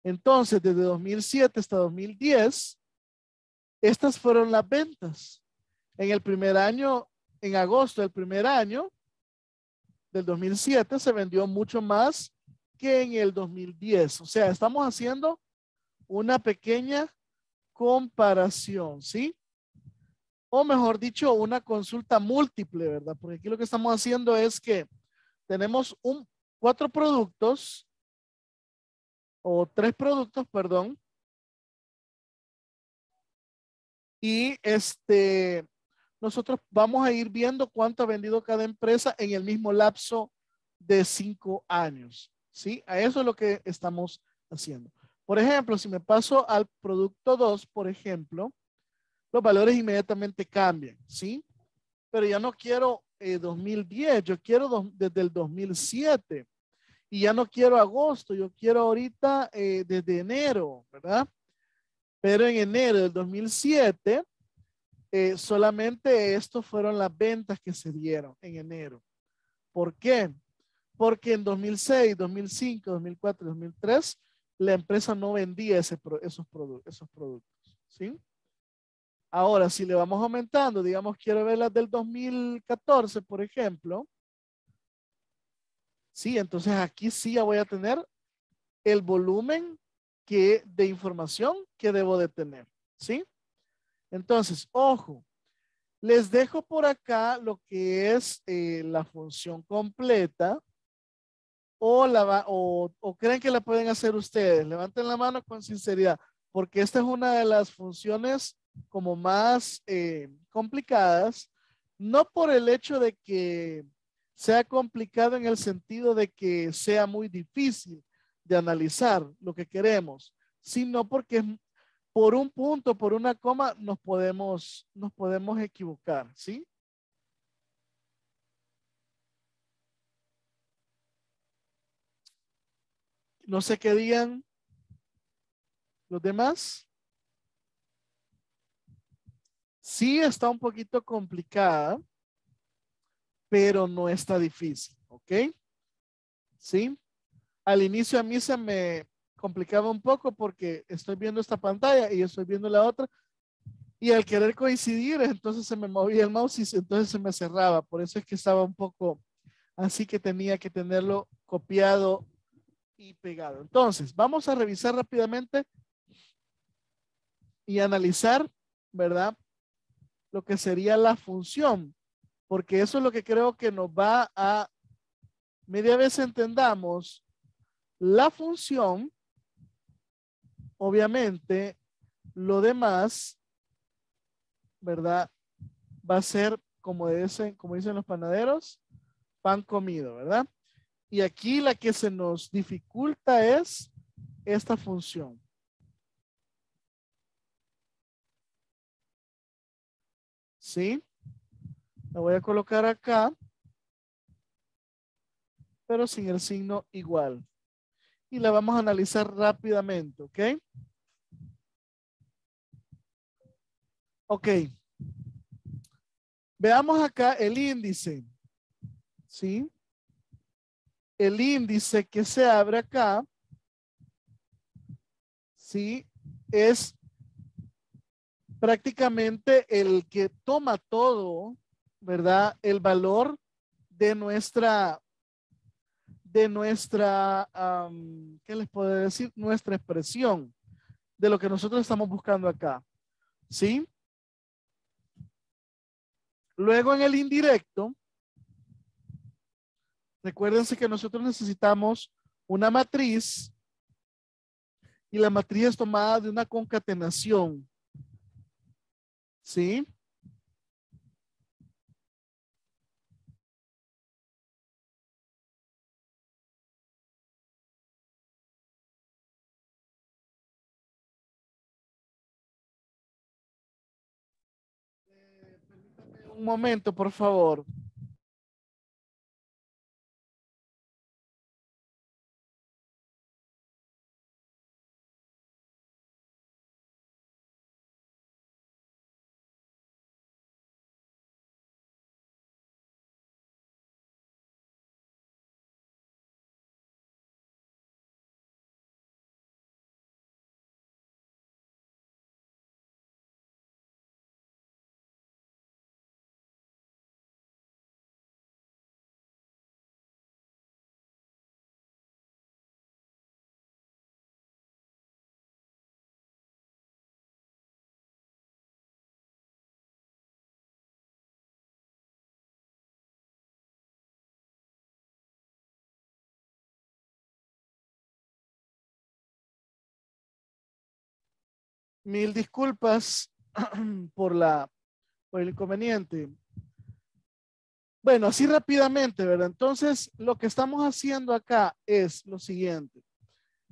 Entonces, desde 2007 hasta 2010, Estas fueron las ventas. En el primer año, en agosto del primer año del 2007, se vendió mucho más que en el 2010. O sea, estamos haciendo una pequeña comparación, ¿sí? O mejor dicho, una consulta múltiple, ¿verdad? Porque aquí lo que estamos haciendo es que tenemos cuatro productos o tres productos, perdón. Y nosotros vamos a ir viendo cuánto ha vendido cada empresa en el mismo lapso de 5 años. ¿Sí? A eso es lo que estamos haciendo. Por ejemplo, si me paso al producto 2, por ejemplo, los valores inmediatamente cambian, ¿sí? Pero ya no quiero 2010, yo quiero desde el 2007. Y ya no quiero agosto, yo quiero ahorita desde enero, ¿verdad? Pero en enero del 2007, solamente estos fueron las ventas que se dieron en enero. ¿Por qué? Porque en 2006, 2005, 2004, 2003, la empresa no vendía esos productos, ¿sí? Ahora, si le vamos aumentando, digamos, quiero ver las del 2014, por ejemplo. Sí, entonces aquí sí ya voy a tener el volumen de información que debo de tener, ¿sí? Entonces, ojo, les dejo por acá lo que es la función completa o creen que la pueden hacer ustedes. Levanten la mano con sinceridad, porque esta es una de las funciones como más complicadas, no por el hecho de que sea complicado en el sentido de que sea muy difícil de analizar lo que queremos, sino porque por un punto, por una coma, nos podemos equivocar, ¿sí? No sé qué digan los demás. Sí está un poquito complicada, pero no está difícil, ¿ok? ¿Sí? Al inicio a mí se me complicaba un poco porque estoy viendo esta pantalla y estoy viendo la otra. Y al querer coincidir, entonces se me movía el mouse y entonces se me cerraba. Por eso es que estaba un poco así, que tenía que tenerlo copiado y pegado. Entonces, vamos a revisar rápidamente y analizar, ¿verdad? Lo que sería la función. Porque eso es lo que creo que nos va a, media vez entendamos la función, obviamente lo demás, ¿verdad? Va a ser, como dicen los panaderos, pan comido, ¿verdad? Y aquí la que se nos dificulta es esta función. ¿Sí? La voy a colocar acá, pero sin el signo igual. Y la vamos a analizar rápidamente, ¿ok? Ok. Veamos acá el índice, ¿sí? El índice que se abre acá, ¿sí? Es prácticamente el que toma todo, ¿verdad? El valor de nuestra ¿qué les puedo decir? Nuestra expresión de lo que nosotros estamos buscando acá, ¿sí? Luego en el indirecto, recuérdense que nosotros necesitamos una matriz y la matriz es tomada de una concatenación, ¿sí? Un momento, por favor. Mil disculpas por el inconveniente. Bueno, así rápidamente, ¿verdad? Entonces, lo que estamos haciendo acá es lo siguiente.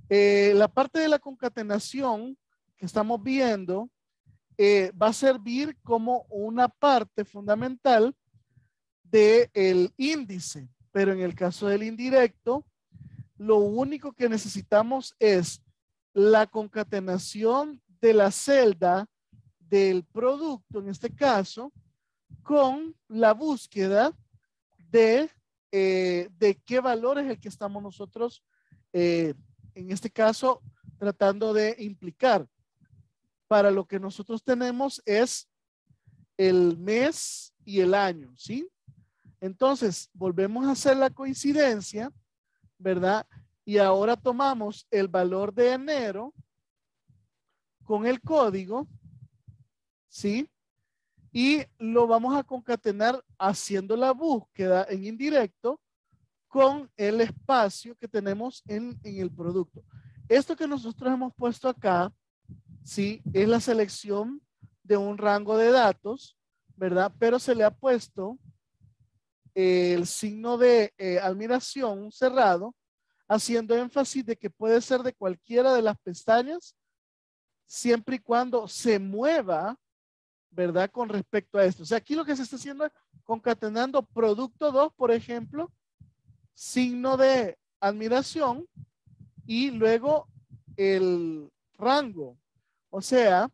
La parte de la concatenación que estamos viendo va a servir como una parte fundamental del índice. Pero en el caso del indirecto, lo único que necesitamos es la concatenación de la celda del producto, en este caso, con la búsqueda de qué valor es el que estamos nosotros, en este caso, tratando de implicar. Para lo que nosotros tenemos es el mes y el año, ¿sí? Entonces, volvemos a hacer la coincidencia, ¿verdad? Y ahora tomamos el valor de enero con el código, ¿sí? Y lo vamos a concatenar haciendo la búsqueda en indirecto con el espacio que tenemos en el producto. Esto que nosotros hemos puesto acá, sí, es la selección de un rango de datos, ¿verdad? Pero se le ha puesto el signo de admiración cerrado, haciendo énfasis de que puede ser de cualquiera de las pestañas, siempre y cuando se mueva, ¿verdad? Con respecto a esto. O sea, aquí lo que se está haciendo es concatenando producto 2, por ejemplo, signo de admiración y luego el rango. O sea,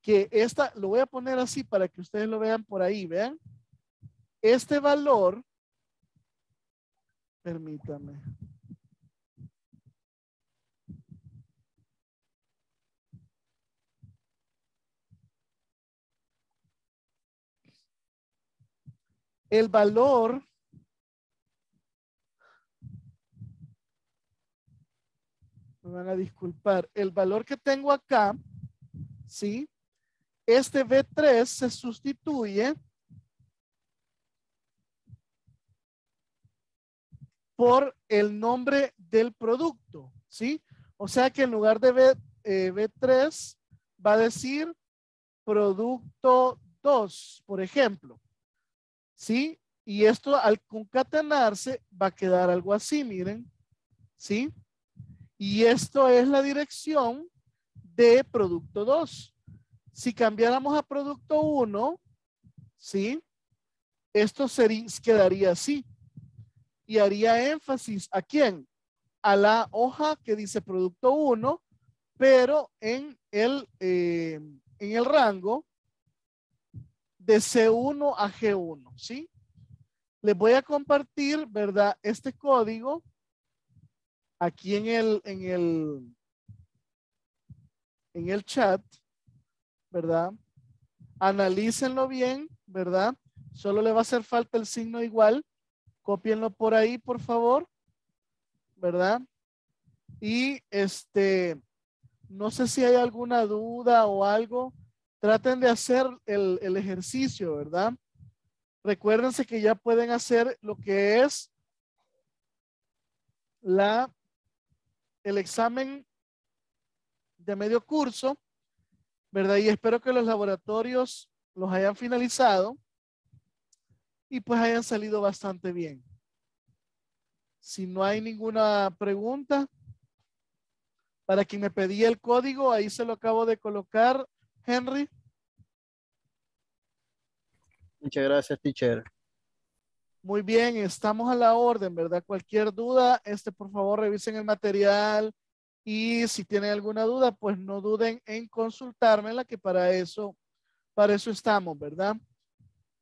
que esta, lo voy a poner así para que ustedes lo vean por ahí, vean. Este valor, permítame. El valor me van a disculpar, el valor que tengo acá, ¿sí? Este B3 se sustituye por el nombre del producto, ¿sí? O sea que en lugar de B3 va a decir producto 2, por ejemplo. ¿Sí? Y esto al concatenarse va a quedar algo así, miren. ¿Sí? Y esto es la dirección de producto 2. Si cambiáramos a producto 1, ¿sí? Esto quedaría así. Y haría énfasis ¿a quién? A la hoja que dice producto 1, pero en el rango de C1 a G1, ¿sí? Les voy a compartir, ¿verdad? Este código aquí en el chat, ¿verdad? Analícenlo bien, ¿verdad? Solo le va a hacer falta el signo igual. Cópienlo por ahí, por favor, ¿verdad? Y no sé si hay alguna duda o algo. Traten de hacer el ejercicio, ¿verdad? Recuérdense que ya pueden hacer lo que es el examen de medio curso, ¿verdad? Y espero que los laboratorios los hayan finalizado y pues hayan salido bastante bien. Si no hay ninguna pregunta, para quien me pedía el código, ahí se lo acabo de colocar. Henry. Muchas gracias, teacher. Muy bien, estamos a la orden, ¿verdad? Cualquier duda, por favor, revisen el material y si tienen alguna duda, pues no duden en consultármela, que para eso estamos, ¿verdad?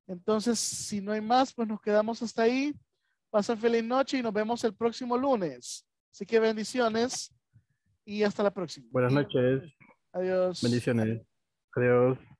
Entonces, si no hay más, pues nos quedamos hasta ahí. Pasen feliz noche y nos vemos el próximo lunes. Así que bendiciones y hasta la próxima. Buenas noches. Adiós. Bendiciones. Adiós.